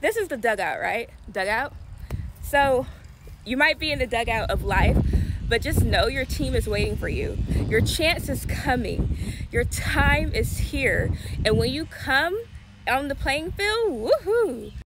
This is the dugout, right? Dugout. So you might be in the dugout of life, but just know your team is waiting for you. Your chance is coming. Your time is here. And when you come on the playing field, woohoo!